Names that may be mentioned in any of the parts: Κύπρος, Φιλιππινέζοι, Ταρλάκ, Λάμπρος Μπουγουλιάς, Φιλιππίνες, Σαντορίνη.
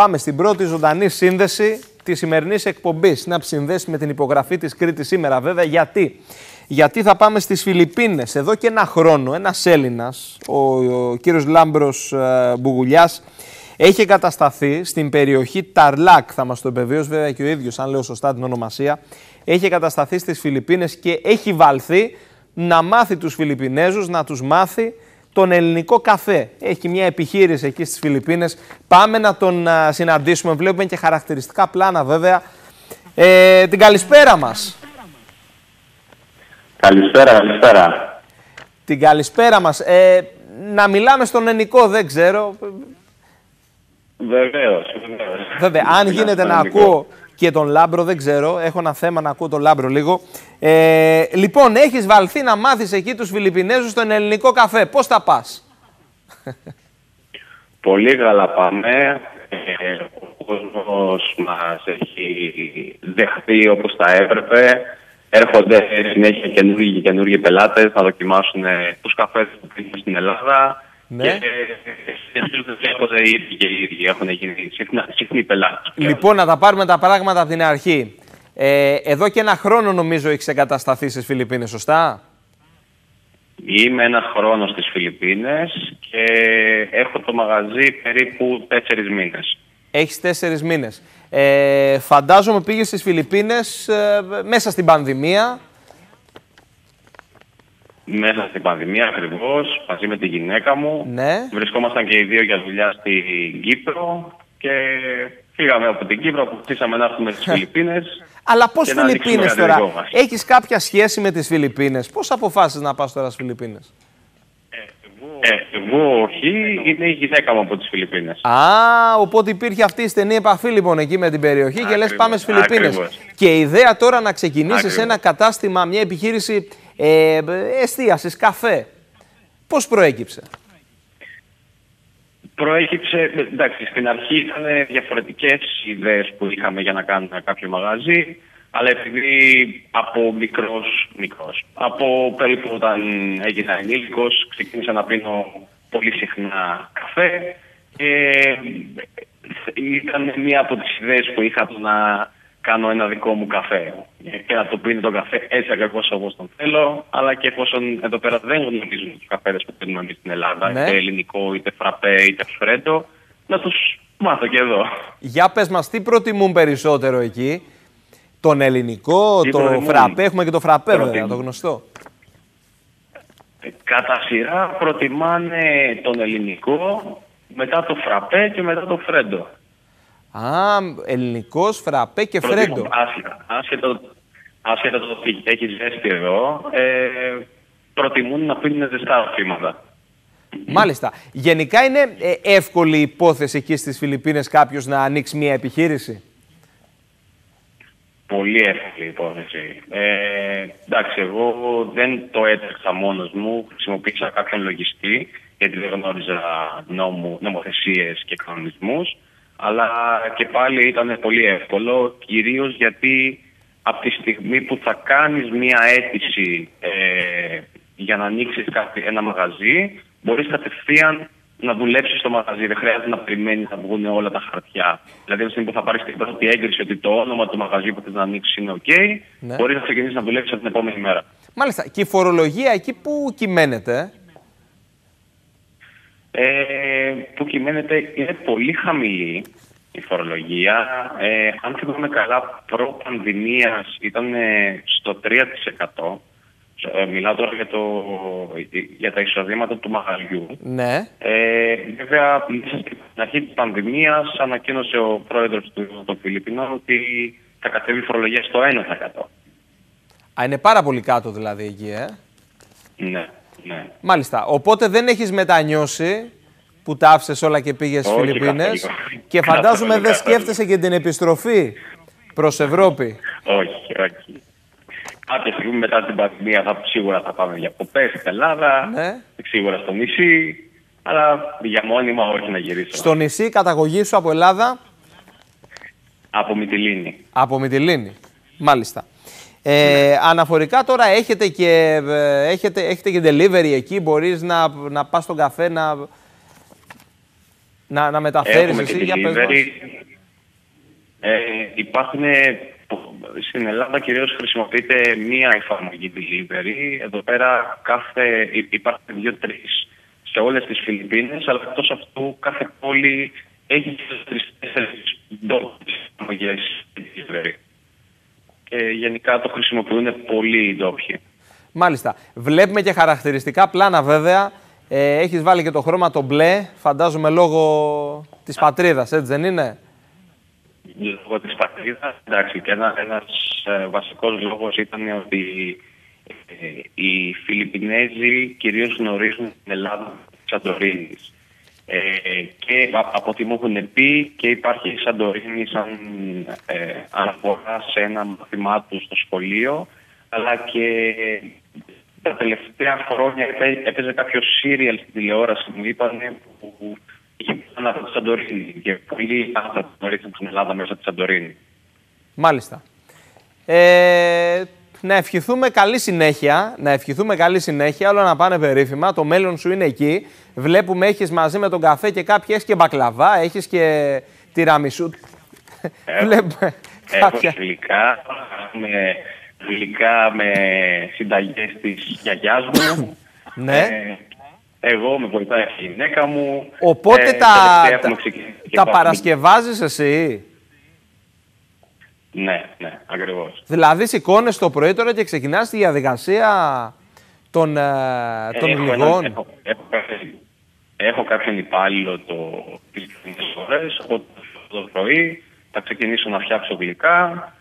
Πάμε στην πρώτη ζωντανή σύνδεση της σημερινής εκπομπής. Να συνδέσει με την υπογραφή της Κρήτης σήμερα βέβαια. Γιατί θα πάμε στις Φιλιππίνες. Εδώ και ένα χρόνο ένας Έλληνας, ο κύριος Λάμπρος Μπουγουλιάς, έχει εγκατασταθεί στην περιοχή Ταρλάκ, θα μας το επεβίωσε βέβαια και ο ίδιος, αν λέω σωστά την ονομασία. Έχει εγκατασταθεί στις Φιλιππίνες και έχει βαλθεί να μάθει τους Φιλιππινέζους, να τους μάθει τον ελληνικό καφέ. Έχει μια επιχείρηση εκεί στις Φιλιππίνες. Πάμε να τον συναντήσουμε. Βλέπουμε και χαρακτηριστικά πλάνα βέβαια. Την καλησπέρα μας. Καλησπέρα. Την καλησπέρα μας. Να μιλάμε στον ελληνικό, δεν ξέρω. Βεβαίως. Βέβαια, αν γίνεται να ακούω και τον Λάμπρο, δεν ξέρω. Έχω ένα θέμα να ακούω τον Λάμπρο λίγο. Λοιπόν, έχεις βαλθεί να μάθεις εκεί τους Φιλιππινέζους στον ελληνικό καφέ. Πώς θα πας? Πολύ καλά πάμε. Ο κόσμος μας έχει δεχθεί όπως θα έπρεπε. Έρχονται συνέχεια καινούργιοι πελάτες να δοκιμάσουν τους καφές που πήγαν στην Ελλάδα. Ναι. Και οι ίδιοι έχουν γίνει συχνοί πελάτες. Λοιπόν, να τα πάρουμε τα πράγματα από την αρχή. Εδώ και ένα χρόνο νομίζω έχεις εγκατασταθεί στις Φιλιππίνες, σωστά? Είμαι ένα χρόνο στις Φιλιππίνες και έχω το μαγαζί περίπου 4 μήνες. Έχεις 4 μήνες. Φαντάζομαι πήγες στις Φιλιππίνες μέσα στην πανδημία. Μέσα στην πανδημία ακριβώς, μαζί με τη γυναίκα μου. Ναι. Βρισκόμασταν και οι δύο για δουλειά στην Κύπρο και φύγαμε από την Κύπρο, αποφασίσαμε να έρθουμε στις Φιλιππίνες. Αλλά πώς Φιλιππίνες τώρα, έχεις κάποια σχέση με τις Φιλιππίνες? Πώς αποφάσισες να πας τώρα στις Φιλιππίνες? Εγώ όχι, είναι η γυναίκα μου από τις Φιλιππίνες. Α, οπότε υπήρχε αυτή η στενή επαφή λοιπόν εκεί με την περιοχή. Ακριβώς. Και λες πάμε στις Φιλιππίνες. Ακριβώς. Και η ιδέα τώρα να ξεκινήσεις ένα κατάστημα, μια επιχείρηση εστίασης, καφέ. Πώς προέκυψε? Προέκυψε, εντάξει, στην αρχή ήταν διαφορετικές ιδέες που είχαμε για να κάνουμε κάποιο μαγαζί, αλλά επειδή από μικρός, από περίπου όταν έγινα ενήλικος, ξεκίνησα να πίνω πολύ συχνά καφέ και ήταν μία από τις ιδέες που είχα να κάνω ένα δικό μου καφέ και να το πίνω τον καφέ έτσι ακριβώς όπως τον θέλω, αλλά και εφόσον εδώ πέρα δεν γνωρίζουν τους καφέδες που παίρνουμε εμείς στην Ελλάδα, ναι, είτε ελληνικό, είτε φραπέ, είτε φρέντο, να τους μάθω και εδώ. Για πες μας, τι προτιμούν περισσότερο εκεί? Τον ελληνικό, το φραπέ, έχουμε και το φραπέ βέβαια, το γνωστό. Κατά σειρά προτιμάνε τον ελληνικό, μετά το φραπέ και μετά το φρέντο. Α, ελληνικός, φραπέ και φρέντο. Άσχετα το ότι έχει ζέστη εδώ, προτιμούν να πίνουν ζεστά φήματα. Μάλιστα. Γενικά είναι εύκολη η υπόθεση εκεί στις Φιλιππίνες κάποιος να ανοίξει μια επιχείρηση? Πολύ εύκολη υπόθεση. Εντάξει, εγώ δεν το έτρεξα μόνος μου. Χρησιμοποίησα κάποιον λογιστή, γιατί δεν γνώριζα νομοθεσίες και κανονισμούς. Αλλά και πάλι ήταν πολύ εύκολο, κυρίως γιατί από τη στιγμή που θα κάνεις μία αίτηση για να ανοίξεις ένα μαγαζί, μπορείς κατευθείαν να δουλέψεις στο μαγαζί. Δεν χρειάζεται να περιμένεις να βγουν όλα τα χαρτιά. Δηλαδή, από τη στιγμή που θα πάρεις την πρώτη έγκριση ότι το όνομα του μαγαζιού που θες να ανοίξεις είναι OK, ναι, μπορείς να ξεκινήσεις να δουλέψεις από την επόμενη μέρα. Μάλιστα. Και η φορολογία εκεί που κυμαίνεται? Που κυμαίνεται είναι πολύ χαμηλή η φορολογία. Αν θυμάμαι καλά, προ-πανδημίας ήταν στο 3%. Μιλάω τώρα για τα εισοδήματα του μαγαζιού. Ναι. Βέβαια, στην αρχή της πανδημίας ανακοίνωσε ο πρόεδρος των Φιλιππινών ότι θα κατέβει η φορολογία στο 1%. Α, είναι πάρα πολύ κάτω δηλαδή εκεί, Ναι. Ναι. Μάλιστα. Οπότε δεν έχεις μετανιώσει που τα άφησες όλα και πήγες στις Φιλιππίνες και φαντάζομαι δεν σκέφτεσαι και την επιστροφή προς Ευρώπη. Όχι. Κάποια στιγμή μετά την πανδημία σίγουρα θα πάμε διακοπές στην Ελλάδα, ναι, σίγουρα στο νησί, αλλά για μόνιμα όχι να γυρίσω. Στο νησί, καταγωγή σου από Ελλάδα? Από Μυτιλήνη. Από Μυτιλήνη, μάλιστα. Ναι. Αναφορικά τώρα έχετε και delivery εκεί, μπορείς να πας στον καφέ να... να μεταφέρεις εσύ για delivery. Υπάρχουν, στην Ελλάδα κυρίως χρησιμοποιείται μία εφαρμογή delivery. Εδώ πέρα υπάρχουν 2-3 σε όλες τις Φιλιππίνες, αλλά εκτός αυτού κάθε πόλη έχει 3-4 ντόπιες εφαρμογές delivery. Γενικά το χρησιμοποιούν πολύ οι ντόπιοι. Μάλιστα. Βλέπουμε και χαρακτηριστικά πλάνα βέβαια. Έχεις βάλει και το χρώμα το μπλε, φαντάζομαι λόγω της πατρίδας, έτσι δεν είναι? Λόγω της πατρίδας, εντάξει. Και ένας βασικός λόγος ήταν ότι οι Φιλιππινέζοι κυρίως γνωρίζουν την Ελλάδα της Σαντορίνης. Και από ό,τι μου έχουν πει, και υπάρχει η Σαντορίνη σαν αναφορά σε ένα μαθημά του στο σχολείο, αλλά και τα τελευταία χρόνια έπαιζε κάποιο σύριαλ στην τηλεόραση, μου είπανε, που είχε πάνω από τη Σαντορίνη και πολλοί άνθρωποι γνωρίζουν στην Ελλάδα μέσα από τη Σαντορίνη. Μάλιστα. Να ευχηθούμε καλή συνέχεια, όλα να πάνε περίφημα, το μέλλον σου είναι εκεί. Βλέπουμε έχεις μαζί με τον καφέ και κάποιοι, έχεις και μπακλαβά, έχεις και τυραμισού. Βλέπουμε κάποια. Γλυκά με συνταγές της γιαγιάς μου. Ναι. Εγώ με βοηθάει η γυναίκα μου. Οπότε τα παρασκευάζεις εσύ? Ναι, ναι, ακριβώς. Δηλαδή σηκώνες το πρωί τώρα και ξεκινάς τη διαδικασία των γλυκών. Έχω κάποιον υπάλληλο τις τελευταίες ώρες, οπότε το πρωί θα ξεκινήσω να φτιάξω γλυκά.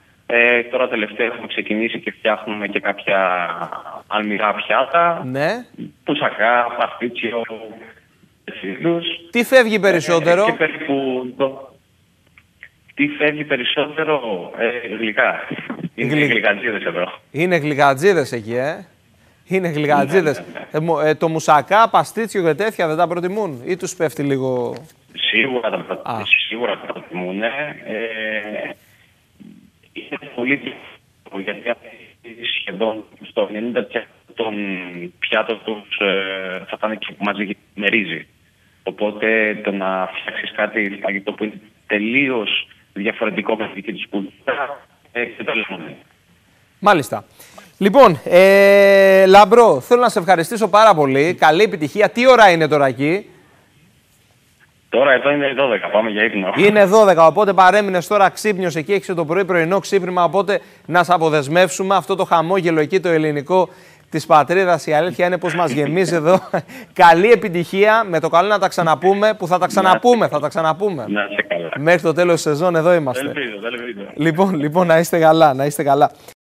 Τώρα τελευταία έχουμε ξεκινήσει και φτιάχνουμε και κάποια αλμυρά πιάτα. Ναι. Πουσακά, παστίτσιο, σίδους. Τι φεύγει περισσότερο? Τι φεύγει περισσότερο? Γλυκά. Είναι γλυκατζίδες εδώ. Είναι γλυκατζίδες εκεί, Είναι γλυκατζίδες. Το μουσακά, παστίτσιο και τέτοια δεν τα προτιμούν ή τους πέφτει λίγο? Σίγουρα τα προτιμούν. Είναι πολύ δύσκολο, γιατί σχεδόν στο 90% των πιάτων τους θα πάνε και μαζί με ρύζι. Οπότε το να φτιάξεις κάτι φαγητό που είναι τελείως διαφορετικό με τη δική τους κουλτούρα, εξετάζουμε. Μάλιστα. Λοιπόν, Λαμπρό, θέλω να σε ευχαριστήσω πάρα πολύ. Καλή επιτυχία. Τι ώρα είναι τώρα εκεί? Τώρα εδώ είναι 12, πάμε για ύπνο. Είναι 12, οπότε παρέμεινες τώρα ξύπνιος εκεί, έχεις το πρωί πρωινό ξύπνημα, οπότε να σε αποδεσμεύσουμε αυτό το χαμόγελο εκεί το ελληνικό της πατρίδας. Η αλήθεια είναι πως μας γεμίζει εδώ. Καλή επιτυχία, με το καλό να τα ξαναπούμε, που θα τα ξαναπούμε. Να είστε καλά. Μέχρι το τέλος της σεζόν εδώ είμαστε. Ελπίζω. Λοιπόν, να είστε καλά,